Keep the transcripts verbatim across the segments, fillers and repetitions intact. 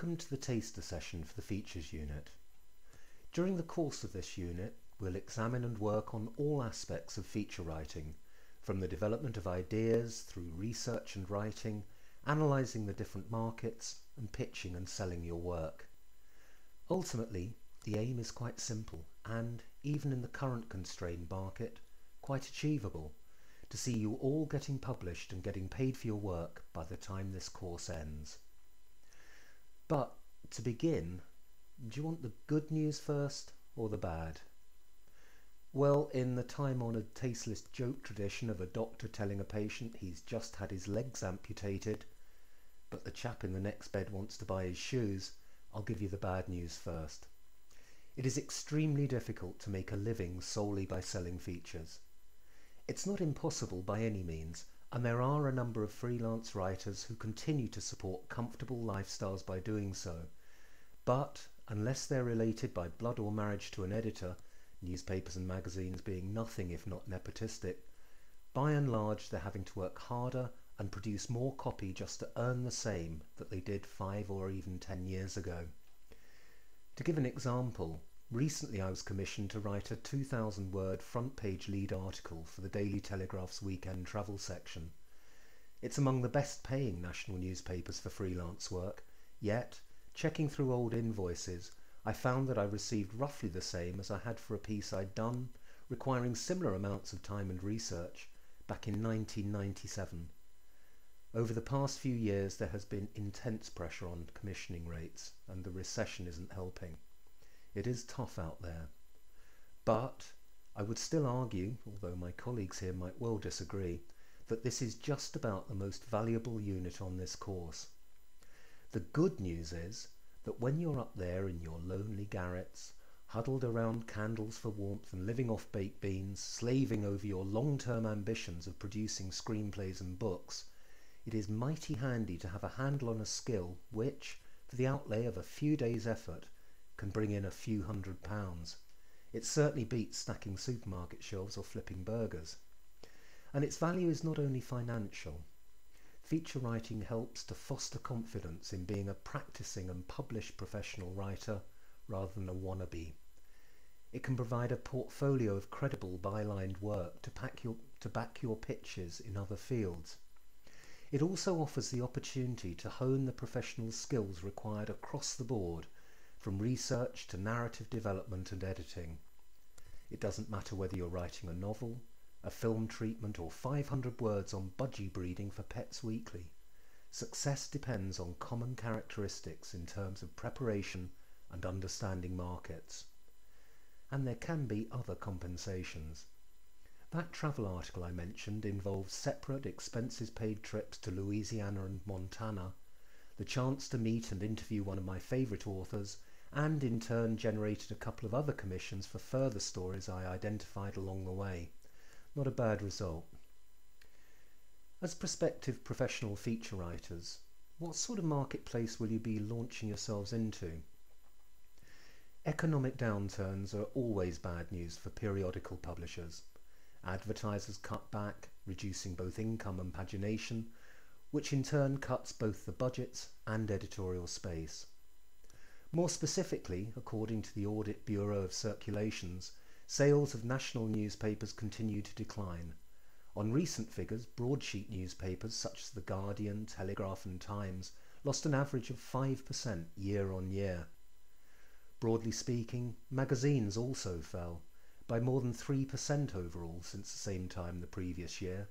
Welcome to the taster session for the Features unit. During the course of this unit, we'll examine and work on all aspects of feature writing, from the development of ideas through research and writing, analysing the different markets, and pitching and selling your work. Ultimately, the aim is quite simple and, even in the current constrained market, quite achievable, to see you all getting published and getting paid for your work by the time this course ends. But, to begin, do you want the good news first or the bad? Well, in the time-honoured tasteless joke tradition of a doctor telling a patient he's just had his legs amputated, but the chap in the next bed wants to buy his shoes, I'll give you the bad news first. It is extremely difficult to make a living solely by selling features. It's not impossible by any means, and there are a number of freelance writers who continue to support comfortable lifestyles by doing so. But, unless they're related by blood or marriage to an editor, newspapers and magazines being nothing if not nepotistic, by and large they're having to work harder and produce more copy just to earn the same that they did five or even ten years ago. To give an example, recently I was commissioned to write a two thousand word front-page lead article for the Daily Telegraph's weekend travel section. It's among the best-paying national newspapers for freelance work, yet, checking through old invoices, I found that I received roughly the same as I had for a piece I'd done, requiring similar amounts of time and research, back in nineteen ninety-seven. Over the past few years there has been intense pressure on commissioning rates, and the recession isn't helping. It is tough out there, but I would still argue, although my colleagues here might well disagree, that this is just about the most valuable unit on this course. The good news is that when you're up there in your lonely garrets, huddled around candles for warmth and living off baked beans, slaving over your long-term ambitions of producing screenplays and books, it is mighty handy to have a handle on a skill which, for the outlay of a few days' effort, can bring in a few hundred pounds. It certainly beats stacking supermarket shelves or flipping burgers. And its value is not only financial. Feature writing helps to foster confidence in being a practicing and published professional writer rather than a wannabe. It can provide a portfolio of credible bylined work to pack your, to back your pitches in other fields. It also offers the opportunity to hone the professional skills required across the board, from research to narrative development and editing. It doesn't matter whether you're writing a novel, a film treatment, or five hundred words on budgie breeding for Pets Weekly. Success depends on common characteristics in terms of preparation and understanding markets. And there can be other compensations. That travel article I mentioned involves separate expenses-paid trips to Louisiana and Montana, the chance to meet and interview one of my favourite authors, and in turn generated a couple of other commissions for further stories I identified along the way. Not a bad result. As prospective professional feature writers, what sort of marketplace will you be launching yourselves into? Economic downturns are always bad news for periodical publishers. Advertisers cut back, reducing both income and pagination, which in turn cuts both the budgets and editorial space. More specifically, according to the Audit Bureau of Circulations, sales of national newspapers continue to decline. On recent figures, broadsheet newspapers such as The Guardian, Telegraph and Times lost an average of five percent year on year. Broadly speaking, magazines also fell by more than three percent overall since the same time the previous year,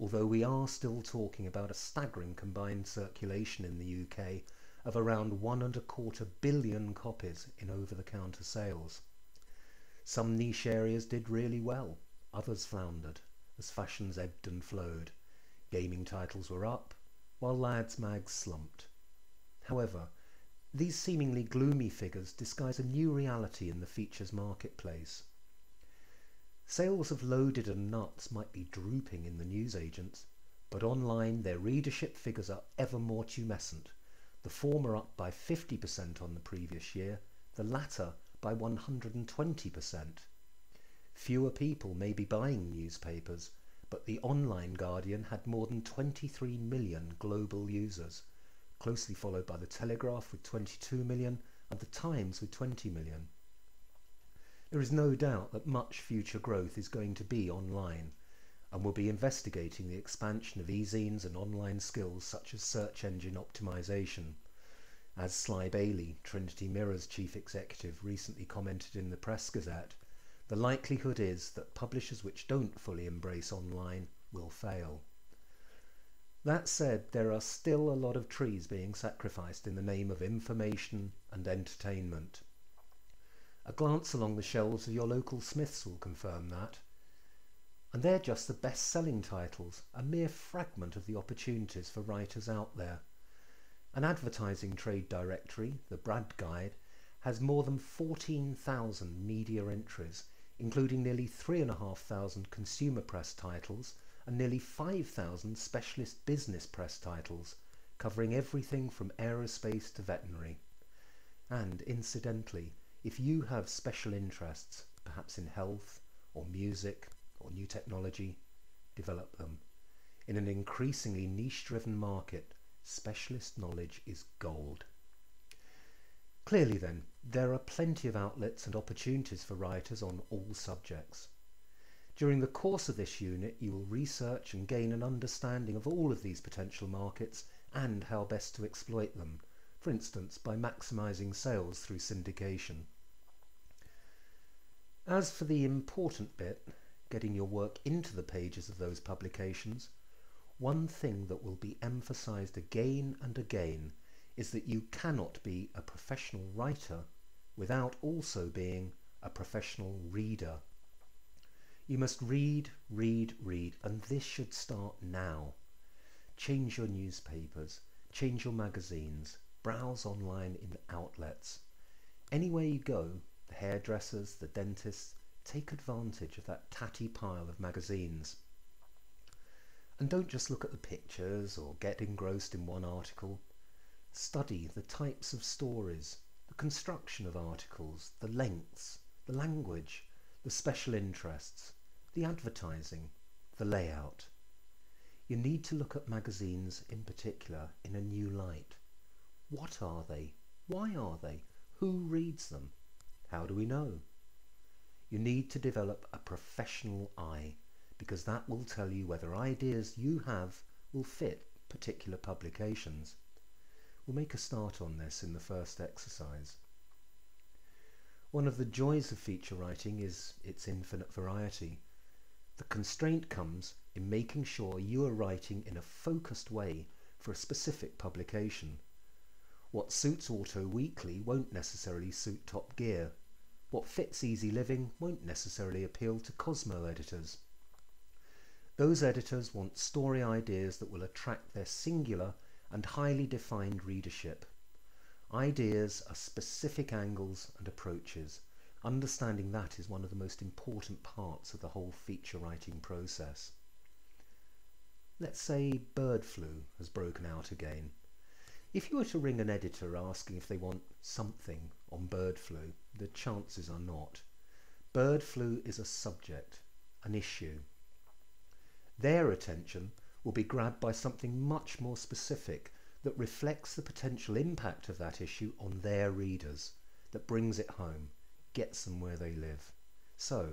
although we are still talking about a staggering combined circulation in the U K of around one and a quarter billion copies in over-the-counter sales. Some niche areas did really well, others floundered, as fashions ebbed and flowed. Gaming titles were up, while lads' mags slumped. However, these seemingly gloomy figures disguise a new reality in the features marketplace. Sales of Loaded and Nuts might be drooping in the newsagents, but online their readership figures are ever more tumescent, the former up by fifty percent on the previous year, the latter by one hundred twenty percent. Fewer people may be buying newspapers, but the online Guardian had more than twenty-three million global users, closely followed by the Telegraph with twenty-two million and the Times with twenty million. There is no doubt that much future growth is going to be online, and we'll be investigating the expansion of e-zines and online skills such as search engine optimization. As Sly Bailey, Trinity Mirror's chief executive, recently commented in the Press Gazette, the likelihood is that publishers which don't fully embrace online will fail. That said, there are still a lot of trees being sacrificed in the name of information and entertainment. A glance along the shelves of your local Smiths will confirm that. And they're just the best-selling titles, a mere fragment of the opportunities for writers out there. An advertising trade directory, the Brad Guide, has more than fourteen thousand media entries, including nearly three thousand five hundred consumer press titles and nearly five thousand specialist business press titles, covering everything from aerospace to veterinary. And incidentally, if you have special interests, perhaps in health or music or new technology, develop them. In an increasingly niche-driven market, specialist knowledge is gold. Clearly then, there are plenty of outlets and opportunities for writers on all subjects. During the course of this unit, you will research and gain an understanding of all of these potential markets and how best to exploit them, for instance by maximising sales through syndication. As for the important bit, getting your work into the pages of those publications, one thing that will be emphasised again and again is that you cannot be a professional writer without also being a professional reader. You must read, read, read, and this should start now. Change your newspapers, change your magazines, browse online in outlets. Anywhere you go, the hairdressers, the dentists, take advantage of that tatty pile of magazines. And don't just look at the pictures or get engrossed in one article. Study the types of stories, the construction of articles, the lengths, the language, the special interests, the advertising, the layout. You need to look at magazines in particular in a new light. What are they? Why are they? Who reads them? How do we know? You need to develop a professional eye, because that will tell you whether ideas you have will fit particular publications. We'll make a start on this in the first exercise. One of the joys of feature writing is its infinite variety. The constraint comes in making sure you are writing in a focused way for a specific publication. What suits Auto Weekly won't necessarily suit Top Gear. What fits Easy Living won't necessarily appeal to Cosmo editors. Those editors want story ideas that will attract their singular and highly defined readership. Ideas are specific angles and approaches. Understanding that is one of the most important parts of the whole feature writing process. Let's say bird flu has broken out again. If you were to ring an editor asking if they want something on bird flu, the chances are not. Bird flu is a subject, an issue. Their attention will be grabbed by something much more specific that reflects the potential impact of that issue on their readers, that brings it home, gets them where they live. So,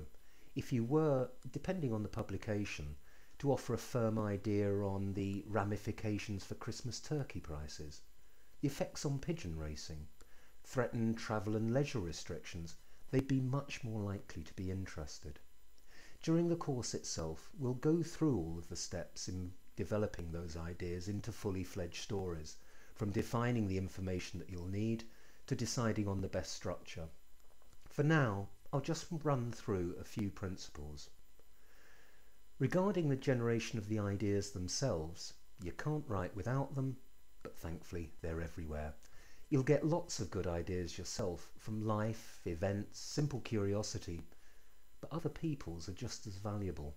if you were, depending on the publication, to offer a firm idea on the ramifications for Christmas turkey prices, the effects on pigeon racing, threatened travel and leisure restrictions, they'd be much more likely to be interested. During the course itself, we'll go through all of the steps in developing those ideas into fully fledged stories, from defining the information that you'll need to deciding on the best structure. For now, I'll just run through a few principles. Regarding the generation of the ideas themselves, you can't write without them, but thankfully they're everywhere. You'll get lots of good ideas yourself from life, events, simple curiosity, but other people's are just as valuable.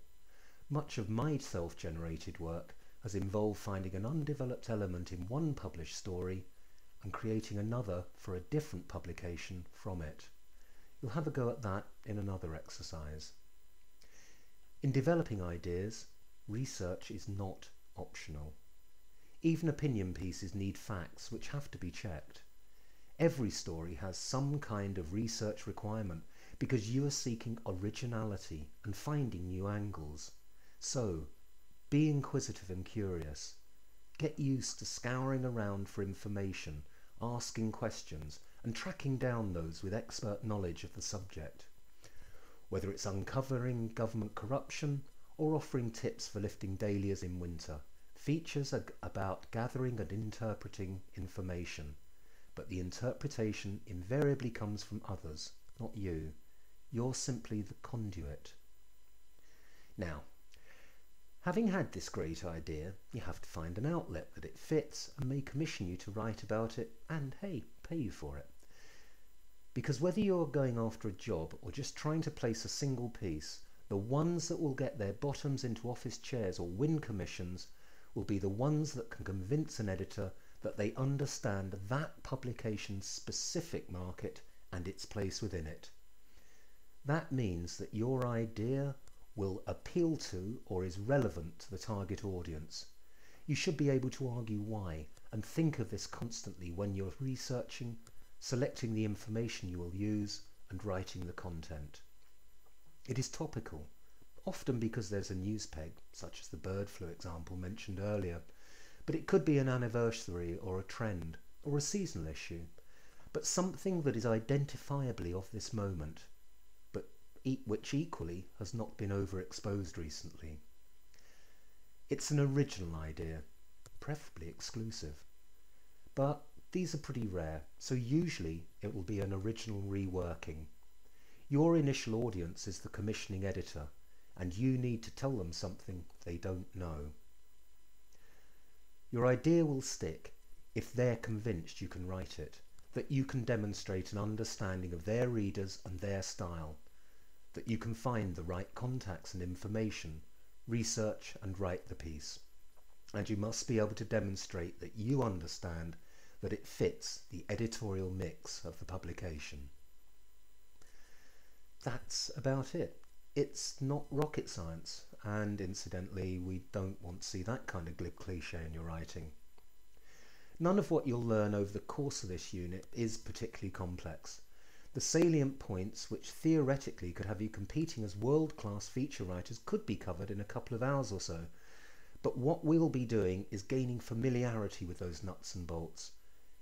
Much of my self-generated work has involved finding an undeveloped element in one published story and creating another for a different publication from it. You'll have a go at that in another exercise. In developing ideas, research is not optional. Even opinion pieces need facts which have to be checked. Every story has some kind of research requirement because you are seeking originality and finding new angles. So, be inquisitive and curious. Get used to scouring around for information, asking questions, and tracking down those with expert knowledge of the subject. Whether it's uncovering government corruption or offering tips for lifting dahlias in winter, features are about gathering and interpreting information. But the interpretation invariably comes from others, not you. You're simply the conduit. Now, having had this great idea, you have to find an outlet that it fits and may commission you to write about it and, hey, pay you for it. Because whether you're going after a job or just trying to place a single piece, the ones that will get their bottoms into office chairs or win commissions will be the ones that can convince an editor that they understand that publication's specific market and its place within it. That means that your idea will appeal to or is relevant to the target audience. You should be able to argue why and think of this constantly when you're researching, selecting the information you will use, and writing the content. It is topical, often because there's a news peg, such as the bird flu example mentioned earlier, but it could be an anniversary or a trend or a seasonal issue, but something that is identifiably of this moment, but which equally has not been overexposed recently. It's an original idea, preferably exclusive, but these are pretty rare, so usually it will be an original reworking. Your initial audience is the commissioning editor, and you need to tell them something they don't know. Your idea will stick if they're convinced you can write it, that you can demonstrate an understanding of their readers and their style, that you can find the right contacts and information, research and write the piece. And you must be able to demonstrate that you understand that it fits the editorial mix of the publication. That's about it. It's not rocket science. And incidentally, we don't want to see that kind of glib cliche in your writing. None of what you'll learn over the course of this unit is particularly complex. The salient points which theoretically could have you competing as world-class feature writers could be covered in a couple of hours or so. But what we'll be doing is gaining familiarity with those nuts and bolts,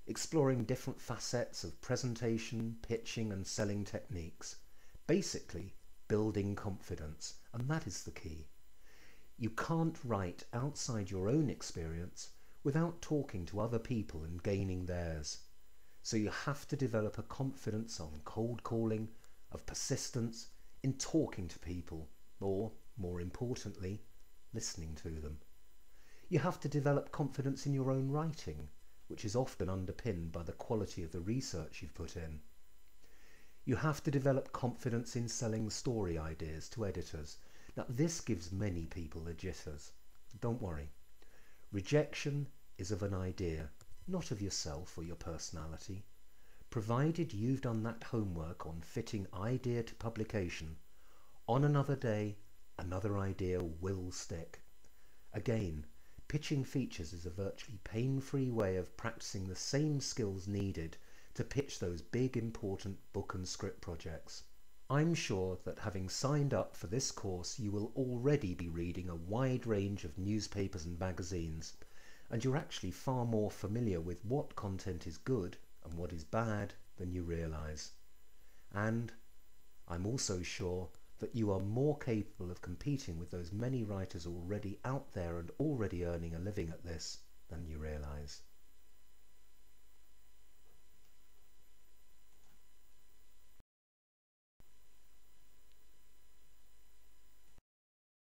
exploring different facets of presentation, pitching and selling techniques, basically building confidence, and that is the key. You can't write outside your own experience without talking to other people and gaining theirs. So you have to develop a confidence on cold calling, of persistence, in talking to people, or, more importantly, listening to them. You have to develop confidence in your own writing, which is often underpinned by the quality of the research you've put in. You have to develop confidence in selling story ideas to editors. Now, this gives many people the jitters. Don't worry. Rejection is of an idea, not of yourself or your personality. Provided you've done that homework on fitting idea to publication, on another day, another idea will stick. Again, pitching features is a virtually pain-free way of practicing the same skills needed to pitch those big important book and script projects. I'm sure that having signed up for this course, you will already be reading a wide range of newspapers and magazines, and you're actually far more familiar with what content is good and what is bad than you realise. And I'm also sure that you are more capable of competing with those many writers already out there and already earning a living at this than you realise.